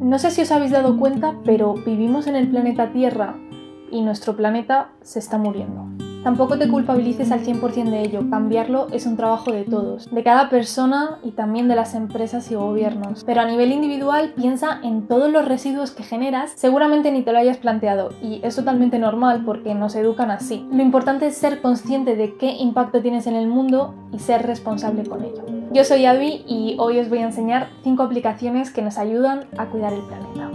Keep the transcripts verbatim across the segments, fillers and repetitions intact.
No sé si os habéis dado cuenta, pero vivimos en el planeta Tierra y nuestro planeta se está muriendo. Tampoco te culpabilices al cien por cien de ello, cambiarlo es un trabajo de todos, de cada persona y también de las empresas y gobiernos. Pero a nivel individual piensa en todos los residuos que generas, seguramente ni te lo hayas planteado y es totalmente normal porque nos educan así. Lo importante es ser consciente de qué impacto tienes en el mundo y ser responsable con ello. Yo soy Abby y hoy os voy a enseñar cinco aplicaciones que nos ayudan a cuidar el planeta.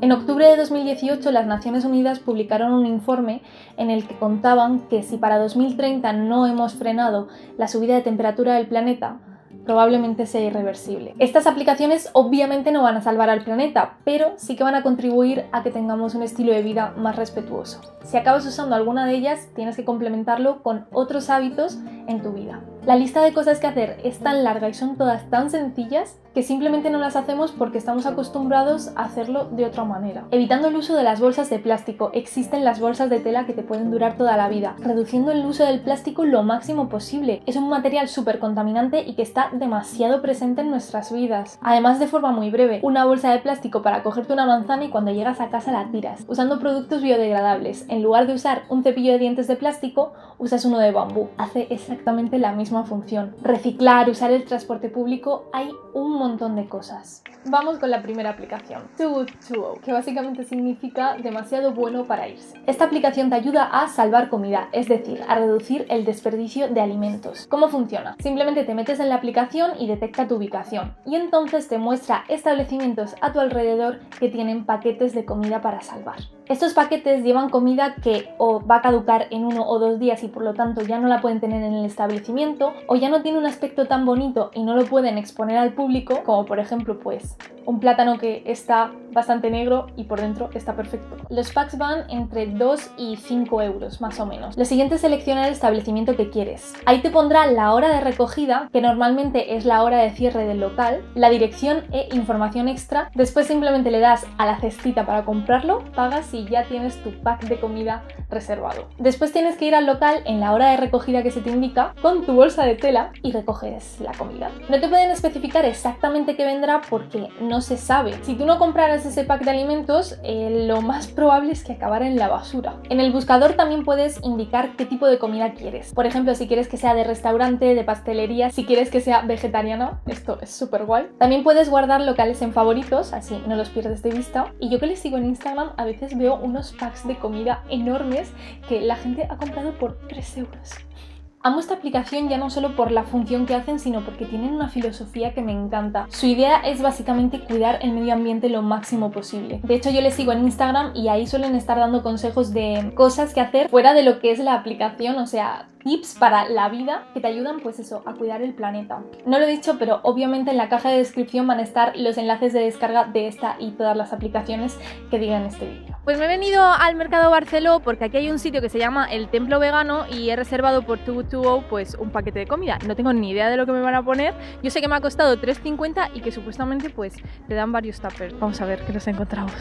En octubre de dos mil dieciocho, las Naciones Unidas publicaron un informe en el que contaban que si para dos mil treinta no hemos frenado la subida de temperatura del planeta, probablemente sea irreversible. Estas aplicaciones obviamente no van a salvar al planeta, pero sí que van a contribuir a que tengamos un estilo de vida más respetuoso. Si acabas usando alguna de ellas, tienes que complementarlo con otros hábitos en tu vida. La lista de cosas que hacer es tan larga y son todas tan sencillas que simplemente no las hacemos porque estamos acostumbrados a hacerlo de otra manera. Evitando el uso de las bolsas de plástico, existen las bolsas de tela que te pueden durar toda la vida, reduciendo el uso del plástico lo máximo posible. Es un material súper contaminante y que está demasiado presente en nuestras vidas. Además, de forma muy breve, una bolsa de plástico para cogerte una manzana y cuando llegas a casa la tiras. Usando productos biodegradables, en lugar de usar un cepillo de dientes de plástico, usas uno de bambú. Hace exactamente la misma función. Reciclar, usar el transporte público, hay un montón de cosas. Vamos con la primera aplicación, Too Good To Go, que básicamente significa demasiado bueno para irse. Esta aplicación te ayuda a salvar comida, es decir, a reducir el desperdicio de alimentos. ¿Cómo funciona? Simplemente te metes en la aplicación y detecta tu ubicación y entonces te muestra establecimientos a tu alrededor que tienen paquetes de comida para salvar. Estos paquetes llevan comida que o va a caducar en uno o dos días y por lo tanto ya no la pueden tener en el establecimiento, o ya no tiene un aspecto tan bonito y no lo pueden exponer al público, como por ejemplo pues un plátano que está bastante negro y por dentro está perfecto. Los packs van entre dos y cinco euros más o menos. Lo siguiente es seleccionar el establecimiento que quieres. Ahí te pondrá la hora de recogida, que normalmente es la hora de cierre del local, la dirección e información extra. Después simplemente le das a la cestita para comprarlo, pagas y ya tienes tu pack de comida reservado. Después tienes que ir al local en la hora de recogida que se te indica con tu bolsa de tela y recoges la comida. No te pueden especificar exactamente qué vendrá porque no No se sabe. Si tú no compraras ese pack de alimentos, eh, lo más probable es que acabara en la basura. En el buscador también puedes indicar qué tipo de comida quieres. Por ejemplo, si quieres que sea de restaurante, de pastelería, si quieres que sea vegetariana, esto es súper guay. También puedes guardar locales en favoritos, así no los pierdes de vista. Y yo que les sigo en Instagram, a veces veo unos packs de comida enormes que la gente ha comprado por tres euros. Amo esta aplicación ya no solo por la función que hacen, sino porque tienen una filosofía que me encanta. Su idea es básicamente cuidar el medio ambiente lo máximo posible. De hecho, yo les sigo en Instagram y ahí suelen estar dando consejos de cosas que hacer fuera de lo que es la aplicación, o sea, tips para la vida que te ayudan pues eso, a cuidar el planeta. No lo he dicho, pero obviamente en la caja de descripción van a estar los enlaces de descarga de esta y todas las aplicaciones que digan este vídeo. Pues me he venido al mercado Barceló porque aquí hay un sitio que se llama el Templo Vegano y he reservado por Too Good To Go pues un paquete de comida. No tengo ni idea de lo que me van a poner. Yo sé que me ha costado tres cincuenta y que supuestamente pues te dan varios tuppers. Vamos a ver qué nos encontramos.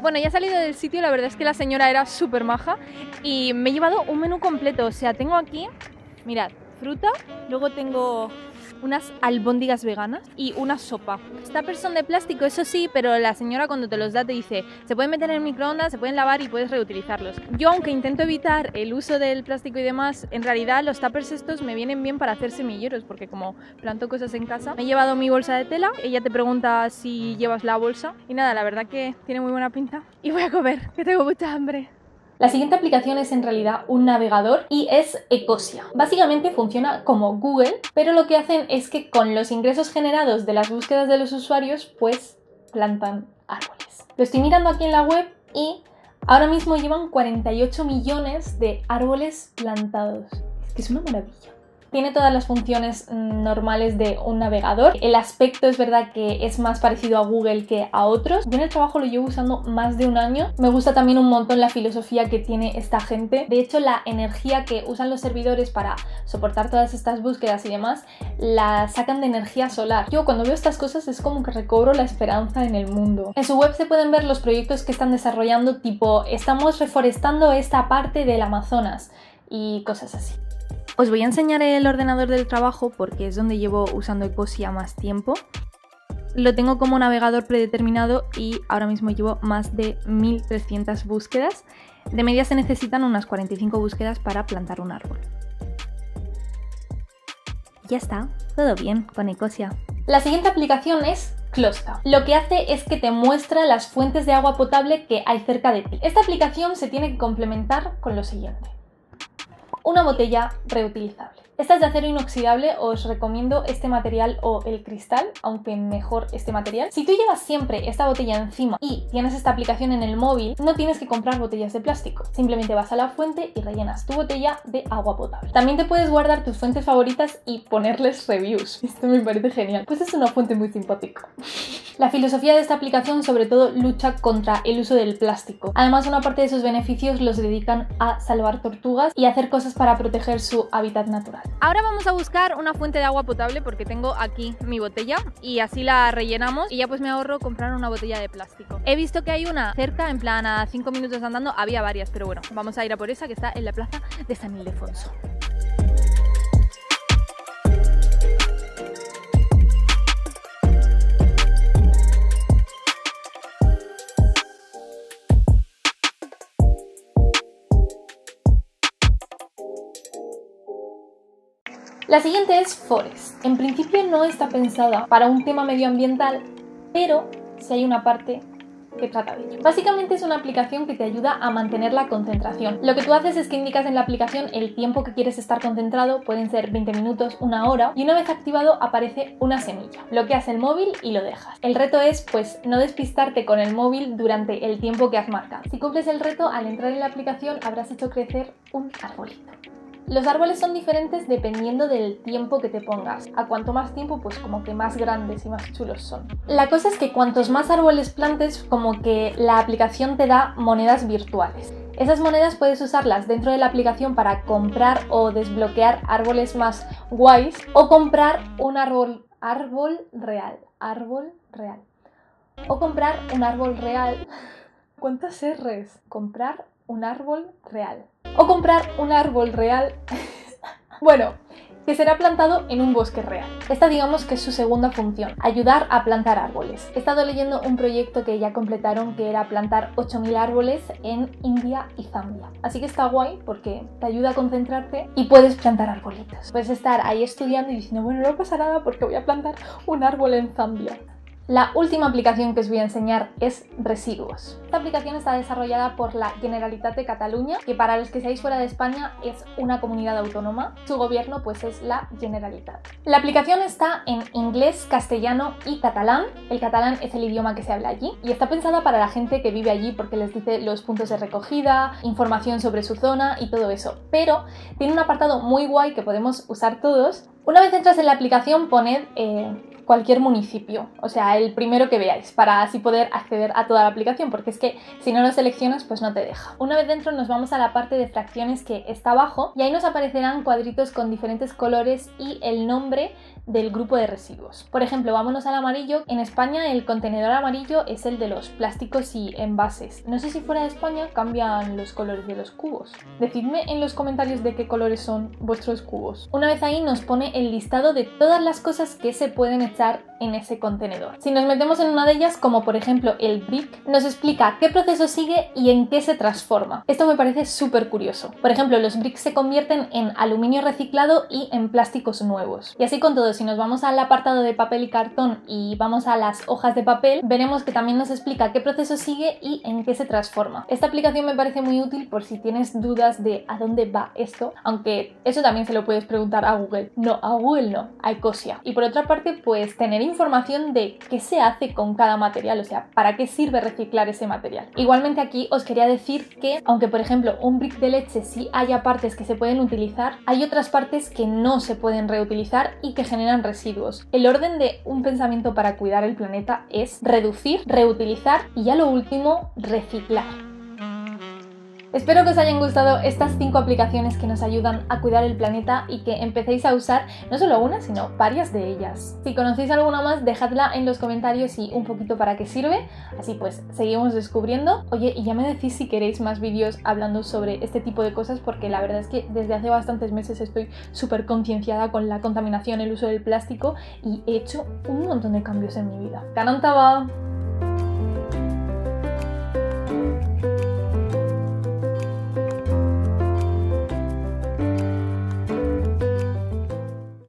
Bueno, ya he salido del sitio, la verdad es que la señora era súper maja y me he llevado un menú completo. O sea, tengo aquí, mirad, fruta, luego tengo unas albóndigas veganas y una sopa. Esta persona de plástico, eso sí, pero la señora cuando te los da te dice se pueden meter en el microondas, se pueden lavar y puedes reutilizarlos. Yo, aunque intento evitar el uso del plástico y demás, en realidad los tuppers estos me vienen bien para hacer semilleros porque como planto cosas en casa. Me he llevado mi bolsa de tela, ella te pregunta si llevas la bolsa y nada, la verdad que tiene muy buena pinta y voy a comer, que tengo mucha hambre. La siguiente aplicación es en realidad un navegador y es Ecosia. Básicamente funciona como Google, pero lo que hacen es que con los ingresos generados de las búsquedas de los usuarios, pues plantan árboles. Lo estoy mirando aquí en la web y ahora mismo llevan cuarenta y ocho millones de árboles plantados. Es que es una maravilla. Tiene todas las funciones normales de un navegador. El aspecto es verdad que es más parecido a Google que a otros. Yo en el trabajo lo llevo usando más de un año. Me gusta también un montón la filosofía que tiene esta gente. De hecho, la energía que usan los servidores para soportar todas estas búsquedas y demás, la sacan de energía solar. Yo cuando veo estas cosas es como que recobro la esperanza en el mundo. En su web se pueden ver los proyectos que están desarrollando, tipo estamos reforestando esta parte del Amazonas y cosas así. Os voy a enseñar el ordenador del trabajo porque es donde llevo usando Ecosia más tiempo. Lo tengo como navegador predeterminado y ahora mismo llevo más de mil trescientas búsquedas. De media se necesitan unas cuarenta y cinco búsquedas para plantar un árbol. Ya está, todo bien con Ecosia. La siguiente aplicación es Closca. Lo que hace es que te muestra las fuentes de agua potable que hay cerca de ti. Esta aplicación se tiene que complementar con lo siguiente. Una botella reutilizable. Esta es de acero inoxidable, os recomiendo este material o el cristal, aunque mejor este material. Si tú llevas siempre esta botella encima y tienes esta aplicación en el móvil, no tienes que comprar botellas de plástico. Simplemente vas a la fuente y rellenas tu botella de agua potable. También te puedes guardar tus fuentes favoritas y ponerles reviews. Esto me parece genial. Pues es una fuente muy simpática. La filosofía de esta aplicación sobre todo lucha contra el uso del plástico. Además, una parte de sus beneficios los dedican a salvar tortugas y hacer cosas para proteger su hábitat natural. Ahora vamos a buscar una fuente de agua potable porque tengo aquí mi botella y así la rellenamos y ya pues me ahorro comprar una botella de plástico. He visto que hay una cerca, en plan a cinco minutos andando, había varias, pero bueno, vamos a ir a por esa que está en la plaza de San Ildefonso. La siguiente es Forest. En principio no está pensada para un tema medioambiental, pero sí hay una parte que trata de ello. Básicamente es una aplicación que te ayuda a mantener la concentración. Lo que tú haces es que indicas en la aplicación el tiempo que quieres estar concentrado, pueden ser veinte minutos, una hora, y una vez activado aparece una semilla. Bloqueas el móvil y lo dejas. El reto es pues no despistarte con el móvil durante el tiempo que has marcado. Si cumples el reto, al entrar en la aplicación habrás hecho crecer un arbolito. Los árboles son diferentes dependiendo del tiempo que te pongas. A cuanto más tiempo, pues como que más grandes y más chulos son. La cosa es que cuantos más árboles plantes, como que la aplicación te da monedas virtuales. Esas monedas puedes usarlas dentro de la aplicación para comprar o desbloquear árboles más guays o comprar un árbol, árbol real, árbol real. O comprar un árbol real. ¿Cuántas R's? Comprar un árbol real. O comprar un árbol real, bueno, que será plantado en un bosque real. Esta digamos que es su segunda función, ayudar a plantar árboles. He estado leyendo un proyecto que ya completaron que era plantar ocho mil árboles en India y Zambia. Así que está guay porque te ayuda a concentrarte y puedes plantar arbolitos. Puedes estar ahí estudiando y diciendo, bueno, no pasa nada porque voy a plantar un árbol en Zambia. La última aplicación que os voy a enseñar es Residuos. Esta aplicación está desarrollada por la Generalitat de Cataluña, que para los que seáis fuera de España es una comunidad autónoma. Su gobierno pues es la Generalitat. La aplicación está en inglés, castellano y catalán. El catalán es el idioma que se habla allí y está pensada para la gente que vive allí porque les dice los puntos de recogida, información sobre su zona y todo eso. Pero tiene un apartado muy guay que podemos usar todos. Una vez entras en la aplicación, poned eh, cualquier municipio, o sea, el primero que veáis, para así poder acceder a toda la aplicación, porque es que si no lo seleccionas, pues no te deja. Una vez dentro nos vamos a la parte de fracciones que está abajo y ahí nos aparecerán cuadritos con diferentes colores y el nombre del grupo de residuos. Por ejemplo, vámonos al amarillo. En España el contenedor amarillo es el de los plásticos y envases. No sé si fuera de España cambian los colores de los cubos. Decidme en los comentarios de qué colores son vuestros cubos. Una vez ahí nos pone el listado de todas las cosas que se pueden echar en ese contenedor. Si nos metemos en una de ellas, como por ejemplo el brick, nos explica qué proceso sigue y en qué se transforma. Esto me parece súper curioso. Por ejemplo, los bricks se convierten en aluminio reciclado y en plásticos nuevos. Y así con todo. Si nos vamos al apartado de papel y cartón y vamos a las hojas de papel, veremos que también nos explica qué proceso sigue y en qué se transforma. Esta aplicación me parece muy útil por si tienes dudas de a dónde va esto, aunque eso también se lo puedes preguntar a Google. No, a Google no, a Ecosia. Y por otra parte, pues tener información de qué se hace con cada material, o sea, para qué sirve reciclar ese material. Igualmente aquí os quería decir que, aunque por ejemplo un brick de leche sí haya partes que se pueden utilizar, hay otras partes que no se pueden reutilizar y que generan residuos. El orden de un pensamiento para cuidar el planeta es reducir, reutilizar y ya lo último, reciclar. Espero que os hayan gustado estas cinco aplicaciones que nos ayudan a cuidar el planeta y que empecéis a usar no solo una, sino varias de ellas. Si conocéis alguna más, dejadla en los comentarios y un poquito para qué sirve, así pues seguimos descubriendo. Oye, y ya me decís si queréis más vídeos hablando sobre este tipo de cosas, porque la verdad es que desde hace bastantes meses estoy súper concienciada con la contaminación, el uso del plástico, y he hecho un montón de cambios en mi vida. ¡Canantaba!